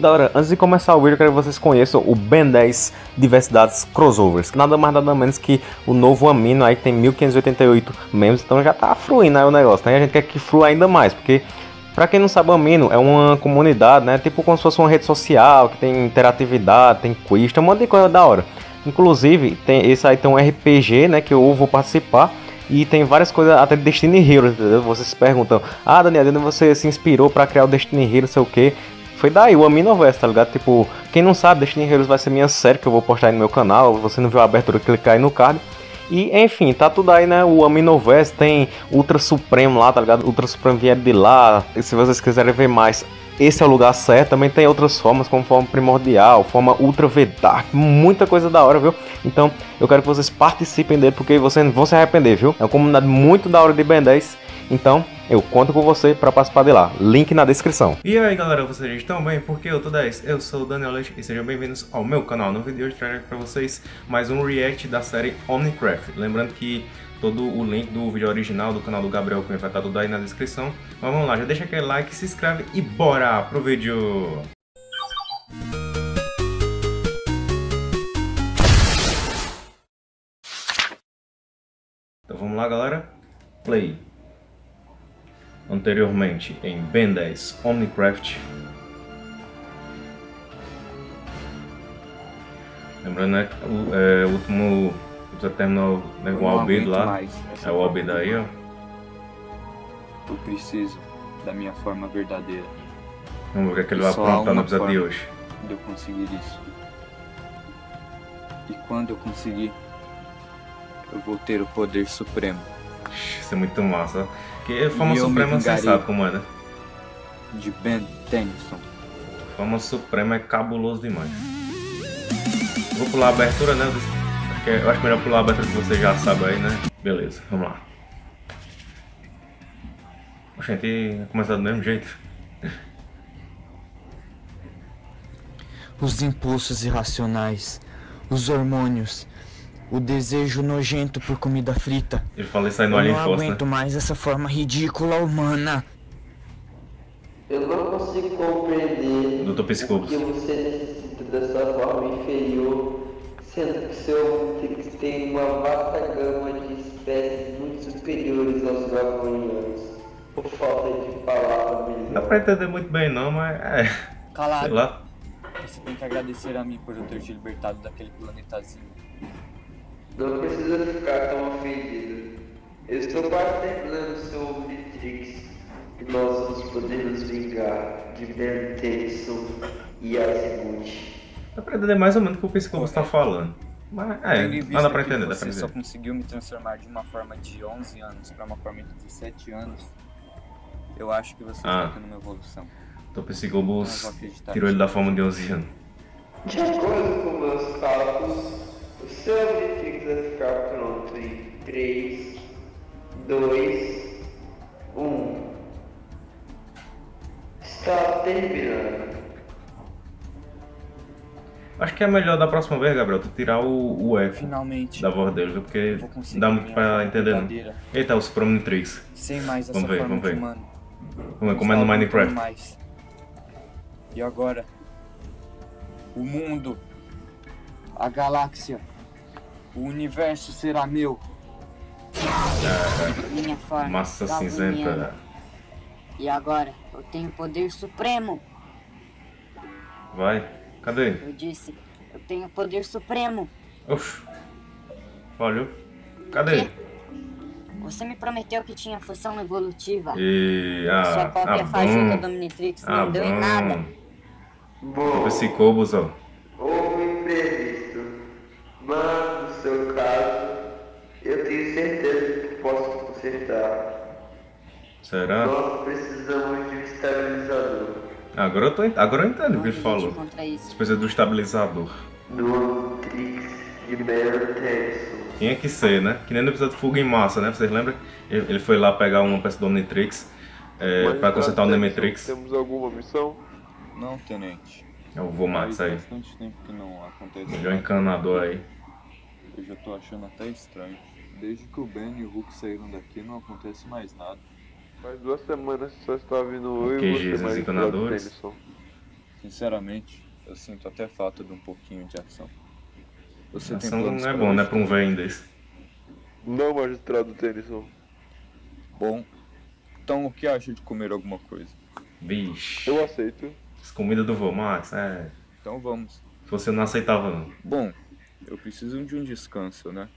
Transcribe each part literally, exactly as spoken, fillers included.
Galera, antes de começar o vídeo, eu quero que vocês conheçam o Ben dez Diversidades Crossovers. Nada mais nada menos que o novo Amino, aí que tem mil quinhentos e oitenta e oito membros, então já tá fluindo aí o negócio, né? A gente quer que flua ainda mais, porque... Pra quem não sabe, o Amino é uma comunidade, né? Tipo como se fosse uma rede social, que tem interatividade, tem quiz, tem um monte de coisa da hora. Inclusive, tem, esse aí tem um R P G, né? Que eu vou participar. E tem várias coisas, até Destiny Heroes, entendeu? Vocês se perguntam, ah, Daniel, de onde você se inspirou pra criar o Destiny Heroes, sei o quê? Foi daí, o Aminoverse, tá ligado? Tipo, quem não sabe, Destiny Heroes vai ser minha série que eu vou postar aí no meu canal. Se você não viu a abertura, clica aí no card. E, enfim, tá tudo aí, né? O Aminoverse tem Ultra Supremo lá, tá ligado? Ultra Supremo vieram de lá. E se vocês quiserem ver mais, esse é o lugar certo. Também tem outras formas, como Forma Primordial, Forma Ultra Vedar. Muita coisa da hora, viu? Então, eu quero que vocês participem dele, porque vocês não vão se arrepender, viu? É uma comunidade muito da hora de Ben dez. Então, eu conto com você para participar de lá. Link na descrição. E aí, galera, vocês estão bem? Porque eu tô dez. Eu sou o Daniel Leite e sejam bem-vindos ao meu canal. No vídeo de hoje trago para vocês mais um react da série Omnicraft. Lembrando que todo o link do vídeo original do canal do Gabriel vai estar tudo aí na descrição. Mas vamos lá, já deixa aquele like, se inscreve e bora pro vídeo! Então vamos lá, galera. Play. Anteriormente em Ben dez OmniCraft. Lembrando, né, o, é, o último já terminou, né, com o Albedo lá. É o Albedo aí, ó. Eu preciso da minha forma verdadeira. Vamos ver o que é que ele vai aprontar no episódio de hoje. De eu conseguir isso. E quando eu conseguir, eu vou ter o poder supremo. Isso é muito massa. Que Fama Suprema, você sabe como é, né? De Ben Tennyson. Fama Suprema é cabuloso demais. Vou pular a abertura, né? Eu acho melhor pular a abertura que você já sabe aí, né? Beleza, vamos lá. A gente vai começar do mesmo jeito. Os impulsos irracionais, os hormônios, o desejo nojento por comida frita. Ele fala isso aí no Alien Force, né? Eu não aguento mais essa forma ridícula humana. Eu não consigo compreender doutor Piscifus, que você necessita dessa forma inferior, sendo que seu Omnitrix tem uma vasta gama de espécies muito superiores aos dragonianos. Por falta de palavra melhor. Não dá pra entender muito bem não, mas é... Calado. Sei lá. Você tem que agradecer a mim por eu ter te libertado daquele planetazinho. Não precisa ficar tão ofendido. Eu estou quase terminando seu Omnitrix. E nós vamos poder nos vingar de Ben Tennyson e Azimuth. Dá pra entender mais ou menos o que o Psychobos está falando. Mas é, não dá pra entender, dá pra entender. Você só conseguiu me transformar de uma forma de onze anos para uma forma de dezessete anos. Eu acho que você ah. está tendo uma evolução. Então o Psychobos tirou ele da forma de onze anos. De acordo com meus cálculos, o seu Omnitrix vai ficar pronto em três, dois, um. Está terminando. Acho que é melhor da próxima vez, Gabriel, tu tirar o, o F Finalmente, da voz dele, viu? Porque não dá muito pra entender, não. Eita, o Supremotrix. Sem mais vamos essa ver, forma vamos ver. Humana. Vamos ver como é no Minecraft. Mais. E agora? O mundo, a galáxia, o universo será meu. Ah, minha forma massa cinzenta. E agora eu tenho poder supremo. Vai, cadê? Eu disse, eu tenho poder supremo. Uf, valeu. Cadê? Que? Você me prometeu que tinha função evolutiva. E a sua cópia fajuta do Omnitrix não bom. deu em nada. Bom, esse Psychobos, ó. Mas, no seu caso, eu tenho certeza que posso consertar. Será? Nós precisamos de um estabilizador. Agora eu, tô ent... Agora eu entendo o que ele falou. Precisa do estabilizador. Do Omnitrix de Ben Tennyson. Tinha que ser, né? Que nem no episódio de Fuga em Massa, né? Vocês lembram? Ele foi lá pegar uma peça do Omnitrix é, para consertar o Nemetrix. Temos alguma missão? Não, Tenente. Eu vou, Max, aí. Bastante tempo que não acontece. Melhor encanador aí. Eu já tô achando até estranho. Desde que o Ben e o Hulk saíram daqui, não acontece mais nada. Faz duas semanas que só está vindo eu e você mais encanadores. Sinceramente, eu sinto até falta de um pouquinho de ação. Você ação tem não é bom, né? Pra um velho desse. Não, magistrado Tennyson. Bom, então o que acha de comer alguma coisa? Bicho. Eu aceito. As comidas do vô Max, é. Então vamos. Se você não aceitava, não. Bom, eu preciso de um descanso, né?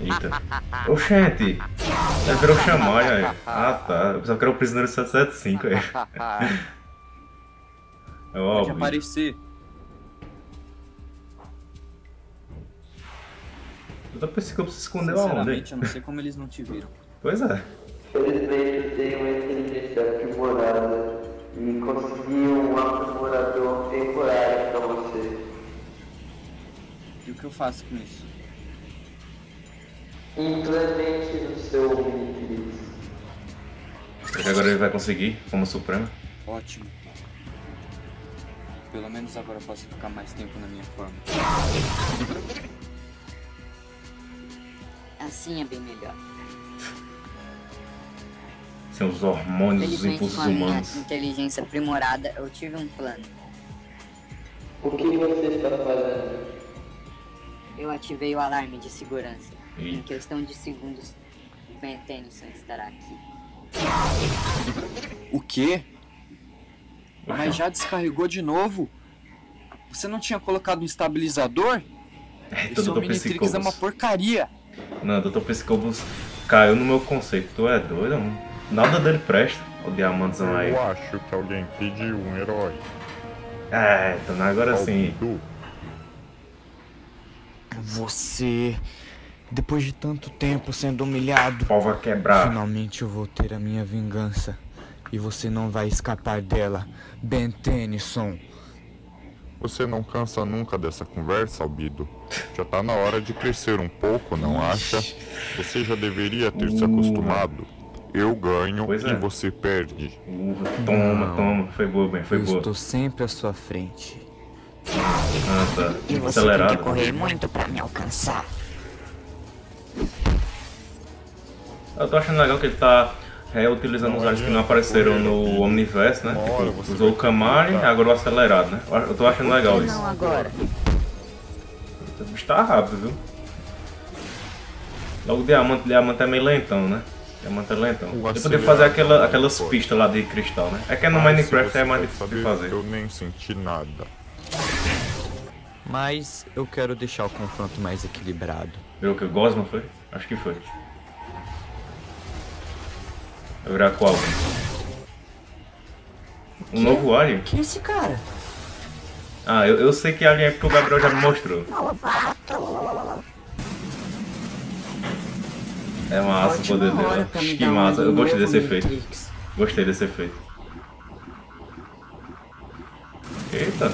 Eita. Oxente! Já virou Xamã, já. Ah, tá. Eu pensava que era o prisioneiro sete sete cinco, aí. É óbvio. Pode aparecer. Eu tô pensando que eu preciso esconder lá onde. Sinceramente, eu não sei como eles não te viram. Pois é. Felizmente, tenho esse início aprimorado e consegui um aprimorador temporário pra você. E o que eu faço com isso? Implemente no seu Omnitrix. Será que agora ele vai conseguir, como Supremo? Ótimo. Pelo menos agora eu posso ficar mais tempo na minha forma. Assim é bem melhor. São os hormônios, os impulsos humanos. Com a inteligência aprimorada, eu tive um plano. O que você está fazendo? Eu ativei o alarme de segurança. E? Em questão de segundos, o Ben Tennyson estará aqui. O quê? Uhum. Mas já descarregou de novo? Você não tinha colocado um estabilizador? É, esse Omnitrix é uma porcaria. Não, doutor Piscifus caiu no meu conceito. Tu é doido, mano. Nada dele presta, o diamantezão aí. Eu acho que alguém pediu um herói. É, então agora sim. Você, depois de tanto tempo sendo humilhado, pau vai quebrar. Finalmente eu vou ter a minha vingança. E você não vai escapar dela, Ben Tennyson. Você não cansa nunca dessa conversa, Albedo. Já tá na hora de crescer um pouco, não acha? Você já deveria ter uh. se acostumado. Eu ganho é. E você perde. Uh, toma, não. toma. Foi boa, Ben. Foi eu boa. Eu estou sempre à sua frente. Ah, tá. E você acelerado. Tem que correr muito pra me alcançar. Eu tô achando legal que ele tá reutilizando os áreas que não apareceram no Omniverse, né? Tipo, usou o Kamari, agora o acelerado, né? Eu tô achando legal isso. Não, agora. O bicho tá rápido, viu? Logo o diamante, o diamante é meio lentão, né? É muito lento. Eu poderia fazer aquela, aquelas pistas lá de cristal, né? É que no Minecraft é mais difícil de fazer. Eu nem senti nada. Mas eu quero deixar o confronto mais equilibrado. Viu que o Bosmã foi? Acho que foi. Vai virar qual? Um novo alien? Quem é esse cara? Ah, eu, eu sei que alien é porque o Gabriel já me mostrou. É massa o poder dela. Que massa. Eu gostei desse efeito. Gostei desse efeito. Eita.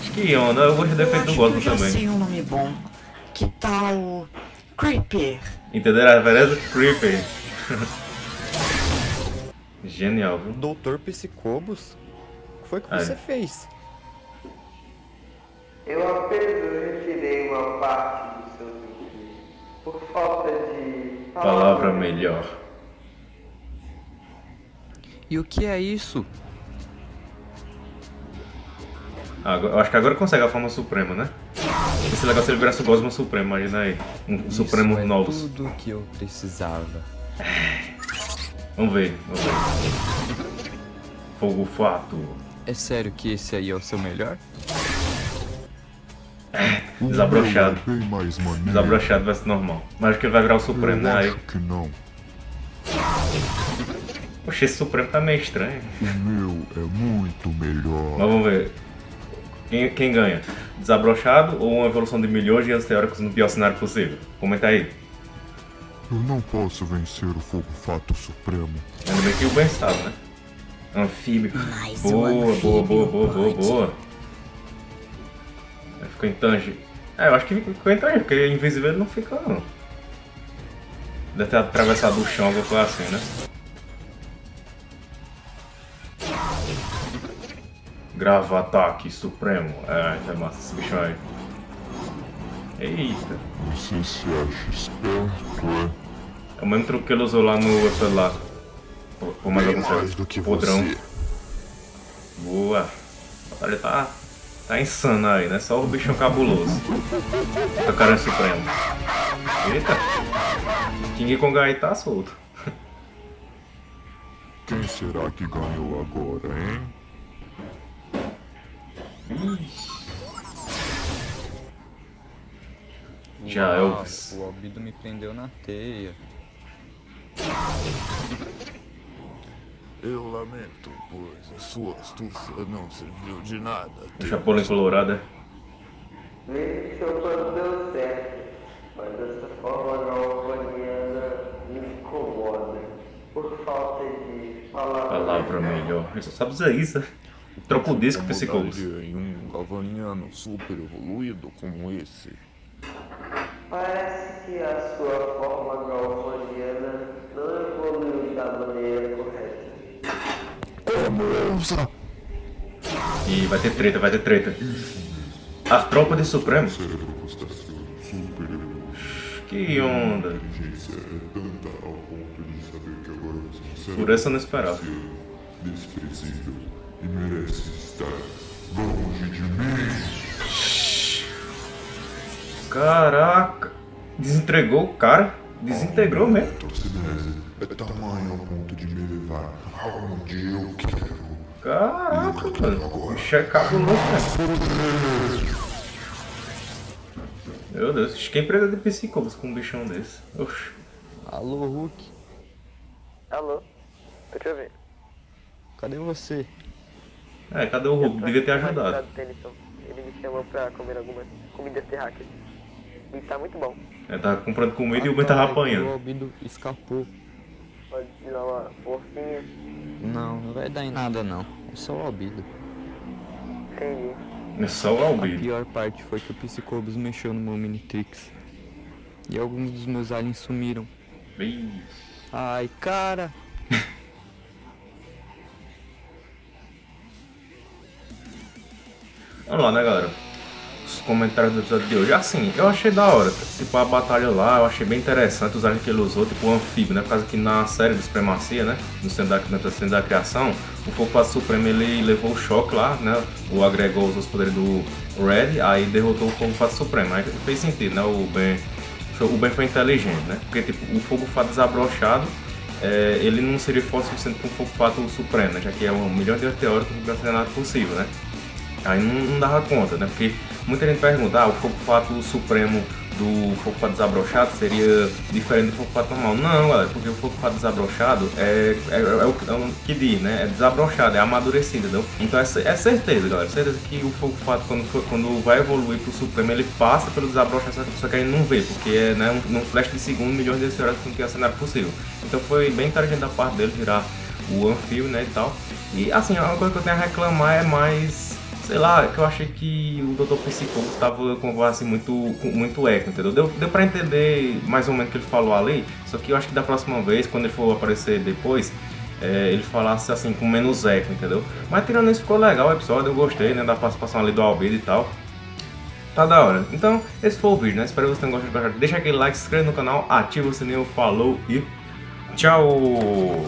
Acho que onda. Eu gostei do efeito do Gotham também. Eu sei um nome bom. Que tal... Creeper. Entenderam a beleza? Creeper. Genial, viu? doutor Psychobos? O que foi que Aí. você fez? Eu apenas retirei uma parte do seu vídeo. Por falta de... palavra melhor. E o que é isso? Ah, eu acho que agora consegue a Forma Suprema, né? Esse negócio ele virasse o Bosmã Supremo, imagina aí. Um Supremo é novo. Tudo que eu precisava. Vamos ver, vamos ver. Fogo-Fátuo. É sério que esse aí é o seu melhor? Desabrochado. Desabrochado vai ser normal. Mas acho que ele vai virar o Supremo, né? Acho que não. Poxa, esse Supremo tá meio estranho. O meu é muito melhor. Mas vamos ver. Quem, quem ganha? Desabrochado ou uma evolução de milhões de anos teóricos no pior cenário possível? Comenta aí. Eu não posso vencer o Fogo-Fátuo Supremo. Ainda bem que o Ben sabe, né? Anfíbio. Mas boa, um anfíbio boa, boa, boa, boa, boa, boa. Ficou intangível. É, eu acho que ficou intangível, porque invisível ele não ficou, não. Deve ter atravessado o chão, alguma coisa assim, né? Grava ataque supremo. É, já massa esse bichão aí. Eita. Você se acha esperto, é? É o mesmo truque que ele usou lá no celular. Vou mandar com você. Podrão. Boa. A batalha tá, tá insana aí, né? Só o bichão cabuloso. Tá caramba supremo. Eita. King Konga aí tá solto. Quem será que ganhou agora, hein? Já é o... O Albedo me prendeu na teia. Eu lamento, pois a sua astúcia não serviu de nada. Chapola colorada. Vejo que o plano deu certo, mas essa forma nova me incomoda por falta de palavra. Palavra melhor. Eu só sabe usar isso. Troca o disco, Psychobos. Em um galvaniano super evoluído como esse. Parece que a sua forma galvaniana não evoluiu da maneira correta. Como ousa? Ih, vai ter treta, vai ter treta. A tropa de Supremo? Que onda. Por essa eu não esperava. Desprezível e merece estar longe de mim. Caraca, desentregou o cara, desintegrou mesmo. É tamanho ao ponto de me levar aonde eu quero. Caraca, mano, o checado louco, né? Meu Deus, quem precisa de Psychobos com um bichão desse? Oxi. Alô, Hulk. Alô, tô te ouvindo. Cadê você? É, cadê o Hulk? Devia ter ajudado. Ele me chamou pra comer alguma comida terráquea. E tá muito bom. Ele tava comprando comida ah, e o Ben tava apanhando. O Albedo escapou. Pode tirar uma porcinha? Não, não vai dar em nada não. É só o Albedo. Entendi. É só o Albedo. A pior parte foi que o Psychobos mexeu no meu Minitrix. E alguns dos meus aliens sumiram. Bem... Ai, cara! Vamos lá, né, galera? Os comentários do episódio de hoje. Assim, eu achei da hora. Tipo, a batalha lá, eu achei bem interessante os aliens que ele usou, tipo o Anfíbio, né? Por causa que na série de Supremacia, né? No centro da, no centro da criação, o Fogo-Fátuo Supremo, ele levou o choque lá, né? O agregou os poderes do Red, aí derrotou o Fogo-Fátuo Supremo. Aí fez sentido, né? O Ben, o Ben foi inteligente, né? Porque, tipo, o Fogo-Fátuo desabrochado, é, ele não seria forte o suficiente para o Fogo-Fátuo Supremo, né? Já que é o melhor deus teórico do campeonato possível, né? Aí não, não dava conta, né? Porque muita gente pergunta, ah, o Fogo-Fátuo Supremo do Fogo-Fátuo Desabrochado seria diferente do Fogo-Fátuo normal. Não, galera, porque o Fogo-Fátuo Desabrochado é, é, é, o, é o que diz, né? É desabrochado, é amadurecido, entendeu? Então é, é certeza, galera, certeza que o Fogo-Fátuo, quando, quando vai evoluir pro Supremo, ele passa pelo desabrochado, só que a gente não vê, porque é né, um, um flash de segundo, milhões de horas com que é cenário possível. Então foi bem inteligente da parte dele tirar o Anfíbio, né, e tal. E, assim, uma coisa que eu tenho a reclamar é mais... Sei lá, que eu achei que o doutor Piscifus estava com voz assim, muito, muito eco, entendeu? Deu, deu pra entender mais ou menos o que ele falou ali, só que eu acho que da próxima vez, quando ele for aparecer depois, é, ele falasse assim com menos eco, entendeu? Mas tirando isso, ficou legal o episódio, eu gostei, né? Da participação ali do Albedo e tal. Tá da hora. Então, esse foi o vídeo, né? Espero que vocês tenham gostado. Deixa aquele like, se inscreva no canal, ativa o sininho, falou e tchau!